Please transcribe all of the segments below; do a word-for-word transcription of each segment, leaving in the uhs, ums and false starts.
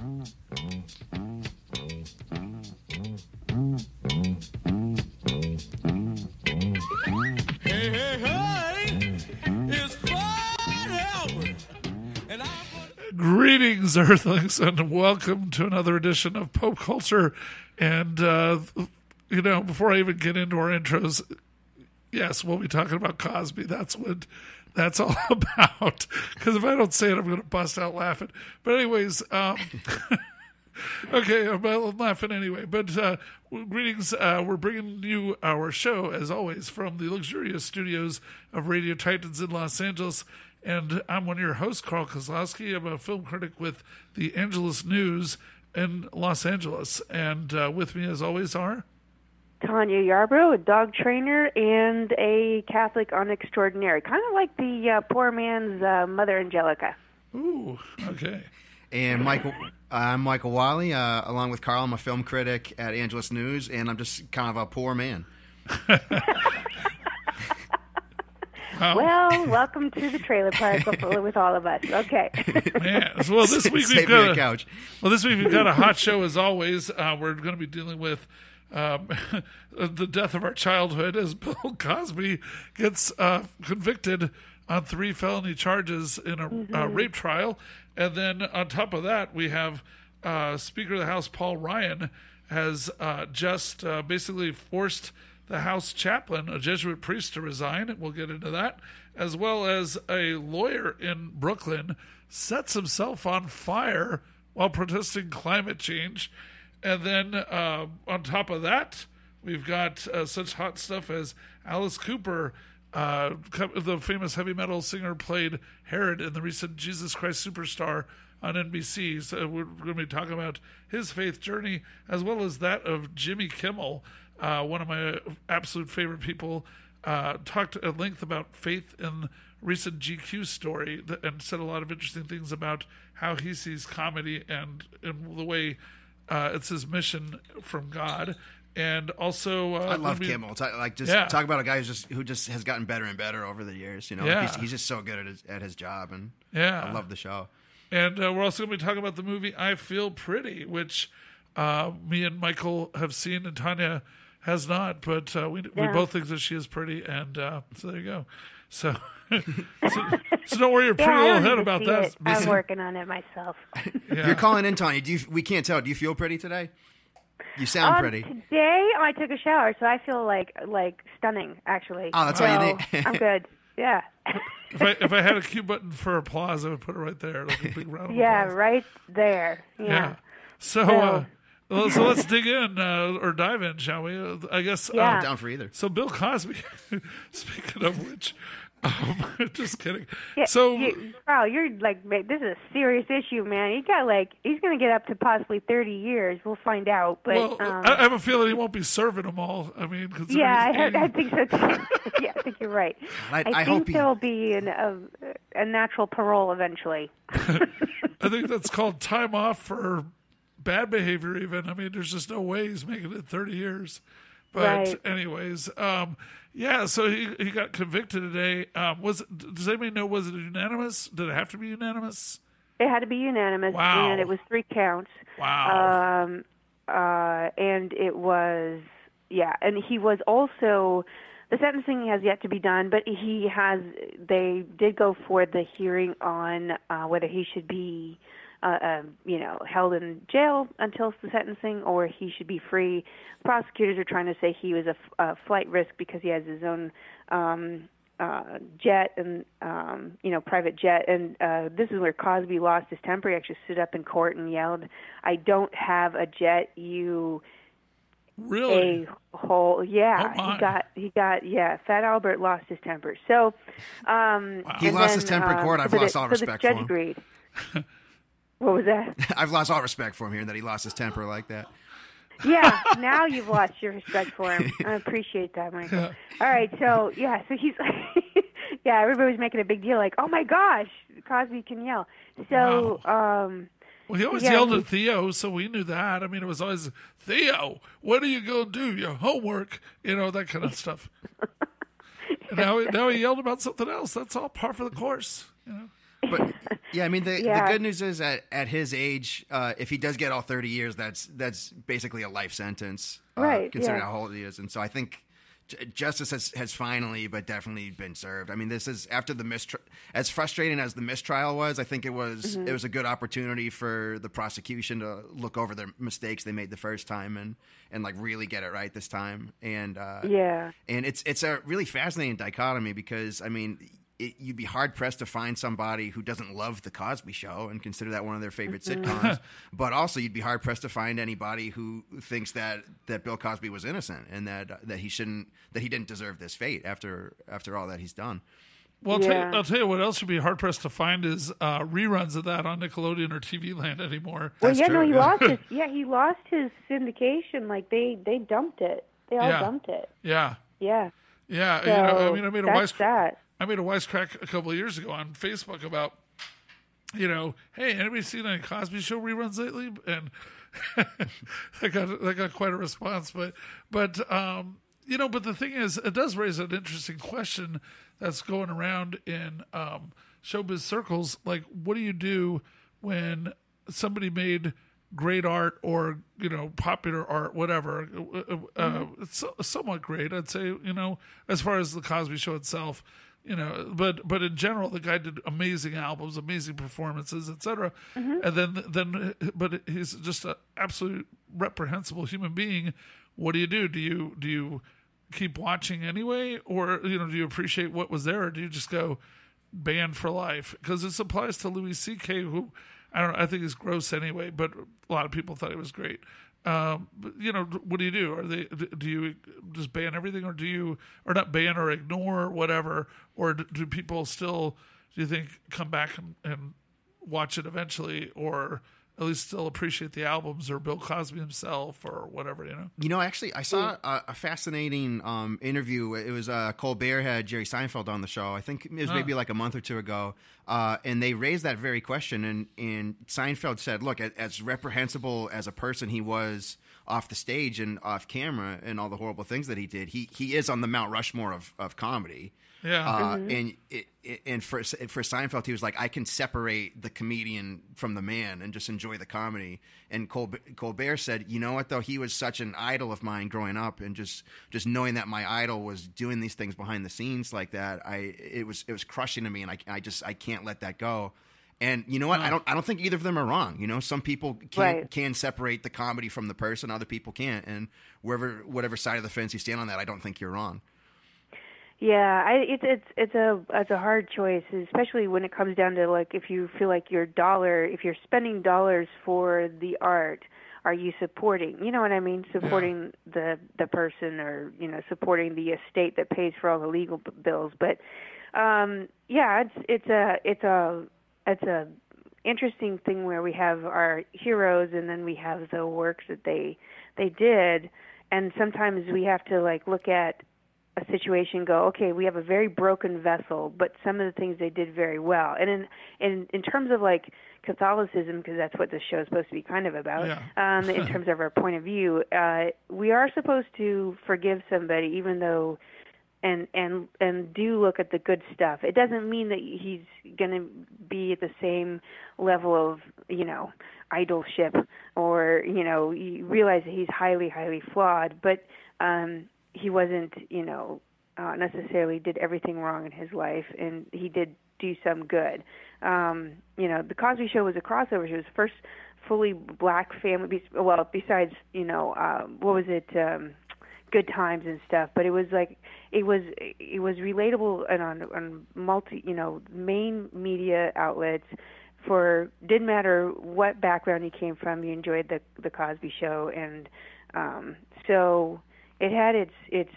Hey, hey, hey! It's Fred and I. Greetings, Earthlings, and welcome to another edition of Pop Culture. And uh, you know, before I even get into our intros, yes, we'll be talking about Cosby. That's what. That's all about, because if I don't say it, I'm going to bust out laughing. But anyways, um, okay, I'm laughing anyway. But uh, greetings. Uh, we're bringing you our show, as always, from the luxurious studios of Radio Titans in Los Angeles. And I'm one of your hosts, Carl Kozlowski. I'm a film critic with the Angelus News in Los Angeles. And uh, with me, as always, are... Tanya Yarbrough, a dog trainer and a Catholic on Extraordinary. Kind of like the uh, poor man's uh, Mother Angelica. Ooh, okay. And Michael, uh, I'm Michael Wiley. Uh, along with Carl, I'm a film critic at Angelus News, and I'm just kind of a poor man. Wow. Well, welcome to the trailer park with all of us. Okay. Man, well, this week we've got a couch. Well, this week we've got a hot show as always. Uh, we're going to be dealing with. Um, the death of our childhood as Bill Cosby gets uh, convicted on three felony charges in a mm-hmm. uh, rape trial. And then on top of that, we have uh, Speaker of the House Paul Ryan has uh, just uh, basically forced the House chaplain, a Jesuit priest, to resign. We'll get into that. As well as a lawyer in Brooklyn sets himself on fire while protesting climate change. And then uh, on top of that, we've got uh, such hot stuff as Alice Cooper, uh, the famous heavy metal singer, played Herod in the recent Jesus Christ Superstar on N B C. So we're going to be talking about his faith journey, as well as that of Jimmy Kimmel, uh, one of my absolute favorite people, uh, talked at length about faith in recent G Q story and said a lot of interesting things about how he sees comedy and, and the way... Uh, it's his mission from God, and also uh, I love we, Kimmel. Talk, like just yeah. talk about a guy who's just who just has gotten better and better over the years. You know, yeah. he's, he's just so good at his, at his job, and yeah. I love the show. And uh, we're also going to be talking about the movie I Feel Pretty, which uh, me and Michael have seen, and Tanya has not. But uh, we yeah. we both think that she is pretty, and uh, so there you go. So, so, so don't worry your pretty yeah, little head about that. I'm working on it myself. Yeah. You're calling in, Tanya. Do you, we can't tell. Do you feel pretty today? You sound um, pretty. Today I took a shower, so I feel like like stunning, actually. Oh, that's so all you need. I'm good. Yeah. If I if I had a cue button for applause, I would put it right there, like a big round of yeah, applause. Right there. Yeah. yeah. So. so. Uh, Well, so let's dig in uh, or dive in, shall we? Uh, I guess. Yeah. Um, down for either. So Bill Cosby, speaking of which, um, just kidding. Yeah, so, you, wow, you're like, this is a serious issue, man. He got like, he's going to get up to possibly thirty years. We'll find out. But well, um, I have a feeling he won't be serving them all. I mean, yeah, I, heard, I think so. Too. Yeah, I think you're right. I, I, I think there will be an, a, a natural parole eventually. I think that's called time off for. Bad behavior, even. I mean, there's just no way he's making it thirty years. But right. anyways, um, yeah, so he, he got convicted today. Um, was it, does anybody know, was it unanimous? Did it have to be unanimous? It had to be unanimous, wow. and it was three counts. Wow. Um, uh, and it was, yeah, and he was also, the sentencing has yet to be done, but he has, they did go for the hearing on uh, whether he should be Uh, um, you know, held in jail until the sentencing, or he should be free. Prosecutors are trying to say he was a, f- a flight risk because he has his own um, uh, jet and, um, you know, private jet. And uh, this is where Cosby lost his temper. He actually stood up in court and yelled, "I don't have a jet, you really a whole yeah." Oh, he got he got yeah. Fat Albert lost his temper. So um, wow. he lost then, his temper in court. Um, I've lost all respect for him. The judge agreed. What was that? I've lost all respect for him here that he lost his temper like that. Yeah, now you've lost your respect for him. I appreciate that, Michael. Yeah. All right, so, yeah, so he's like, yeah, everybody was making a big deal, like, oh, my gosh, Cosby can yell. So, wow. um... Well, he always yeah, yelled at Theo, so we knew that. I mean, it was always, Theo, what are you going to do? Your homework? You know, that kind of stuff. And now, now he yelled about something else. That's all par for the course, you know? But... Yeah, I mean, the, yeah. the good news is at, at his age, uh, if he does get all thirty years, that's that's basically a life sentence, uh, right? Considering yeah. how old he is, and so I think j- justice has, has finally, but definitely, been served. I mean, this is after the mistrial. As frustrating as the mistrial was, I think it was mm-hmm. it was a good opportunity for the prosecution to look over their mistakes they made the first time and and like really get it right this time. And uh, yeah, and it's it's a really fascinating dichotomy because I mean. It, you'd be hard-pressed to find somebody who doesn't love The Cosby Show and consider that one of their favorite mm-hmm. sitcoms, but also you'd be hard-pressed to find anybody who thinks that, that Bill Cosby was innocent and that that he shouldn't that he didn't deserve this fate after after all that he's done. Well, yeah. I'll, t- I'll tell you what else you'd be hard-pressed to find is uh, reruns of that on Nickelodeon or T V Land anymore. Well, That's yeah, true. no, he lost his yeah, he lost his syndication. Like they, they dumped it. They all yeah. dumped it. Yeah. Yeah. Yeah. So you know, I mean, I made a wise. That. I made a wisecrack a couple of years ago on Facebook about, you know, hey, anybody seen any Cosby Show reruns lately? And that got that got quite a response. But but um, you know, but the thing is, it does raise an interesting question that's going around in um, showbiz circles. Like, what do you do when somebody made great art or you know popular art, whatever? Uh, mm-hmm. It's somewhat great, I'd say. You know, as far as the Cosby Show itself. You know, but but in general, the guy did amazing albums, amazing performances, et cetera. Mm-hmm. And then then, but he's just an absolute reprehensible human being. What do you do? Do you do you keep watching anyway, or you know, do you appreciate what was there, or do you just go banned for life? Because this applies to Louis C K, who I don't know, I think is gross anyway, but a lot of people thought he was great. Um, you know, what do you do? Are they, do you just ban everything or do you, or not ban or ignore or whatever, or do, do people still, do you think come back and, and watch it eventually, or at least still appreciate the albums or Bill Cosby himself or whatever, you know? You know, actually I saw a, a fascinating, um, interview. It was, uh, Colbert had Jerry Seinfeld on the show. I think it was huh. maybe like a month or two ago. Uh, and they raised that very question. And, and Seinfeld said, look, as reprehensible as a person he was off the stage and off camera and all the horrible things that he did, he, he is on the Mount Rushmore of, of comedy. Yeah, uh, mm-hmm. and it, it, and for for Seinfeld, he was like, I can separate the comedian from the man and just enjoy the comedy. And Colbert, Colbert said, you know what though, he was such an idol of mine growing up, and just, just knowing that my idol was doing these things behind the scenes like that, I it was it was crushing to me, and I I just I can't let that go. And you know what, no. I don't I don't think either of them are wrong. You know, some people can right. can separate the comedy from the person, other people can't, and wherever whatever side of the fence you stand on that, I don't think you're wrong. Yeah, I, it's it's it's a it's a hard choice, especially when it comes down to like if you feel like your dollar, if you're spending dollars for the art, are you supporting? You know what I mean? Supporting yeah. the the person, or you know, supporting the estate that pays for all the legal b- bills. But um, yeah, it's it's a it's a it's a interesting thing where we have our heroes and then we have the works that they they did, and sometimes we have to like look at a situation, go, okay, we have a very broken vessel, but some of the things they did very well. And in in, in terms of like Catholicism, because that's what this show is supposed to be kind of about, yeah. um, in terms of our point of view, uh, we are supposed to forgive somebody, even though, and and and do look at the good stuff. It doesn't mean that he's going to be at the same level of, you know, idolship, or, you know, you realize that he's highly, highly flawed, but um he wasn't, you know, uh, necessarily did everything wrong in his life, and he did do some good. Um, you know, The Cosby Show was a crossover. It was the first fully black family, well, besides, you know, uh, what was it, um, Good Times and stuff, but it was like, it was it was relatable and on, on multi, you know, main media outlets. For, didn't matter what background you came from, you enjoyed the, the Cosby Show, and um, so... It had its, its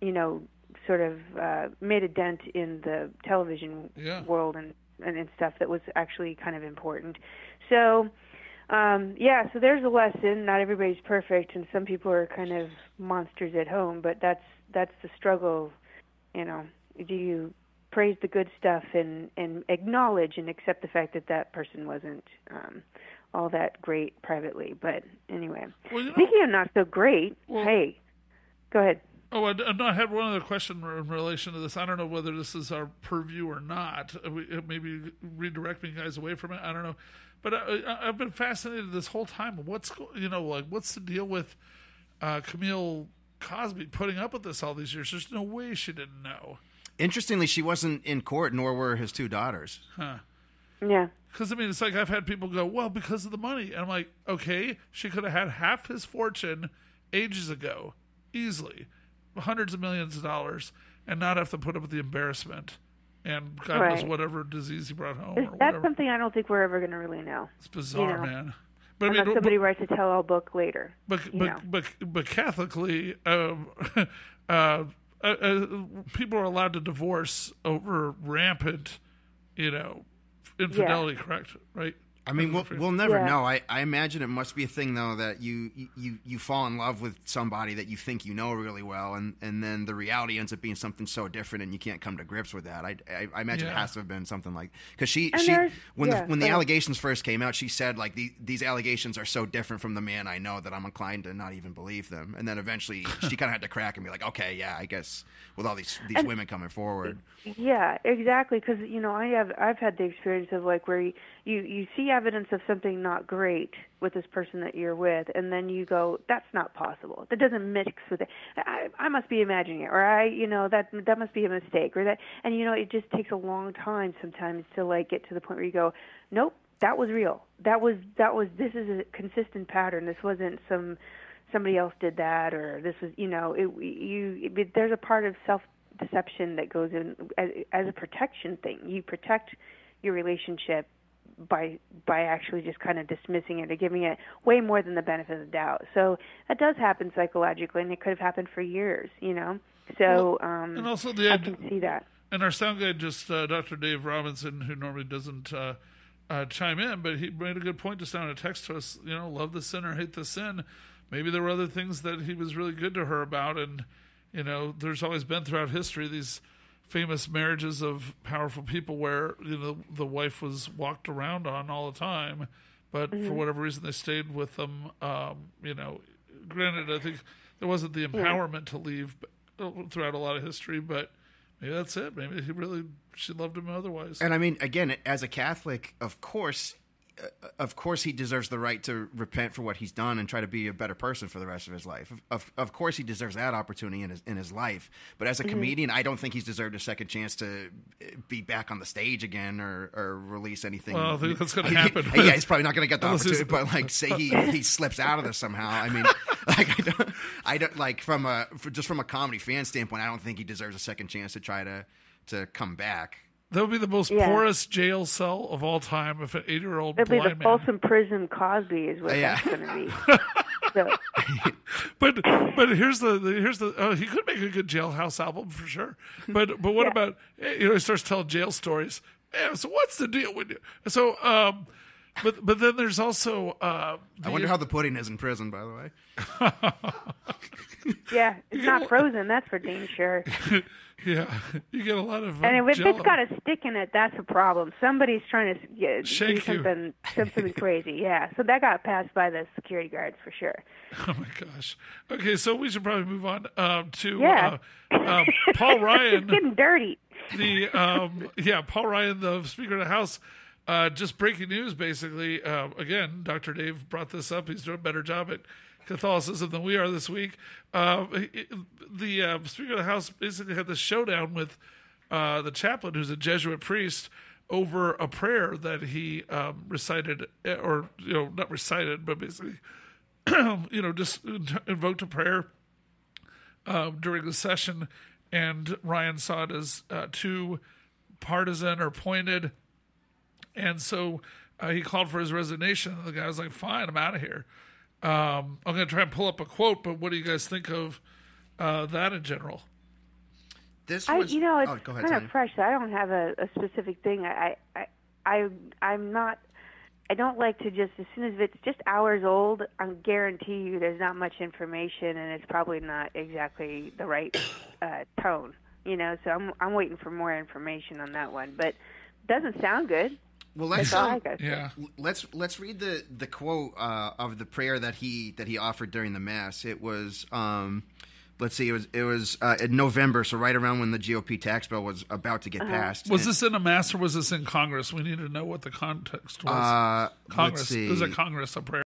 you know, sort of uh, made a dent in the television yeah. world and, and, and stuff that was actually kind of important. So, um, yeah, so there's a lesson. Not everybody's perfect, and some people are kind of monsters at home, but that's that's the struggle, you know. Do you praise the good stuff and, and acknowledge and accept the fact that that person wasn't um, all that great privately? But anyway, well, you know, speaking of not so great, well, hey... Go ahead. Oh, I, I had one other question in relation to this. I don't know whether this is our purview or not. Maybe redirecting guys away from it. I don't know. But I, I've been fascinated this whole time. What's, you know, like, what's the deal with uh, Camille Cosby putting up with this all these years? There's no way she didn't know. Interestingly, she wasn't in court, nor were his two daughters. Huh. Yeah. Because, I mean, it's like I've had people go, well, because of the money. And I'm like, okay, she could have had half his fortune ages ago, easily, hundreds of millions of dollars, and not have to put up with the embarrassment and God right. knows whatever disease he brought home. Is or that's whatever. something I don't think we're ever going to really know. It's bizarre, you know? man. But Unless I mean, somebody but, writes a tell-all book later. But but, but but but Catholically, um, uh, uh, uh, people are allowed to divorce over rampant, you know, infidelity, yeah. correct? Right. I mean, we'll, we'll never yeah. know. I, I imagine it must be a thing, though, that you, you, you fall in love with somebody that you think you know really well, and, and then the reality ends up being something so different, and you can't come to grips with that. I, I, I imagine yeah. it has to have been something like because she, she when yeah, the, when the yeah. allegations first came out, she said, like, these, these allegations are so different from the man I know that I'm inclined to not even believe them. And then eventually she kind of had to crack and be like, okay, yeah, I guess with all these, these and, women coming forward. Yeah, exactly, because, you know, I have, I've had the experience of, like, where you, you, you see evidence of something not great with this person that you're with, and then you go, that's not possible. That doesn't mix with it. I, I must be imagining it, or I, you know, that that must be a mistake, or that. And, you know, it just takes a long time sometimes to, like, get to the point where you go, nope, that was real. That was, that was, this is a consistent pattern. This wasn't some, somebody else did that, or this was, you know, it, you, it, there's a part of self-deception that goes in as, as a protection thing. You protect your relationship by by actually just kind of dismissing it or giving it way more than the benefit of the doubt. So that does happen psychologically, and it could have happened for years, you know? So well, um, and also the, I can see that. And our sound guy, just uh, Doctor Dave Robinson, who normally doesn't uh, uh, chime in, but he made a good point to send a text to us, you know, love the sin or hate the sin. Maybe there were other things that he was really good to her about, and, you know, there's always been throughout history these famous marriages of powerful people where, you know, the wife was walked around on all the time, but mm-hmm. for whatever reason they stayed with them. Um, you know, granted, I think there wasn't the empowerment yeah. to leave throughout a lot of history, but maybe that's it. Maybe he really, she loved him otherwise. And I mean, again, as a Catholic, of course, of course he deserves the right to repent for what he's done and try to be a better person for the rest of his life. Of, of course he deserves that opportunity in his, in his life. But as a mm-hmm. comedian, I don't think he's deserved a second chance to be back on the stage again or, or release anything. Well, I think that's going to happen. He, yeah, he's probably not going to get the opportunity, but, like, say he, he slips out of this somehow. I mean, like, I don't, I don't like from a, just from a comedy fan standpoint, I don't think he deserves a second chance to try to, to come back. That would be the most yeah. porous jail cell of all time if an eight-year-old blind man... It would be the Folsom Prison Cosby is what yeah. that's going to be. So. But but here's the, the here's the oh, he could make a good jailhouse album for sure. But but what yeah. about, you know, he starts telling jail stories. Yeah, so what's the deal with you? So um, but but then there's also uh, the, I wonder how the pudding is in prison, by the way. Yeah, it's not frozen. That's for dang sure. Yeah, you get a lot of. Uh, and if jello. It's got a stick in it, that's a problem. Somebody's trying to yeah, shake do something, something crazy. Yeah, so that got passed by the security guards for sure. Oh my gosh. Okay, so we should probably move on uh, to yeah. uh, uh, Paul Ryan. It's getting dirty. The um, yeah, Paul Ryan, the Speaker of the House. Uh, just breaking news, basically. Uh, again, Doctor Dave brought this up. He's doing a better job at Catholicism than we are this week. Uh, it, the uh, Speaker of the House basically had this showdown with uh, the chaplain, who's a Jesuit priest, over a prayer that he um, recited, or, you know, not recited, but basically, you know, just invoked a prayer uh, during the session. And Ryan saw it as uh, too partisan or pointed. And so uh, he called for his resignation. And the guy was like, fine, I'm out of here. Um, I'm going to try and pull up a quote, but what do you guys think of uh, that in general? This was, I, you know, it's oh, go ahead, kind Tanya. Of fresh. I don't have a, a specific thing. I, I, I, I'm not, I don't like to just, as soon as it's just hours old, I guarantee you there's not much information, and it's probably not exactly the right uh, tone, you know, so I'm, I'm waiting for more information on that one, but it doesn't sound good. Well, let's um, yeah. let's let's read the the quote uh, of the prayer that he that he offered during the mass. It was um, let's see, it was it was uh, in November, so right around when the G O P tax bill was about to get uh-huh. passed. Was and this in a mass or was this in Congress? We need to know what the context was. Uh, Congress. Let's see. It was a Congress, a prayer.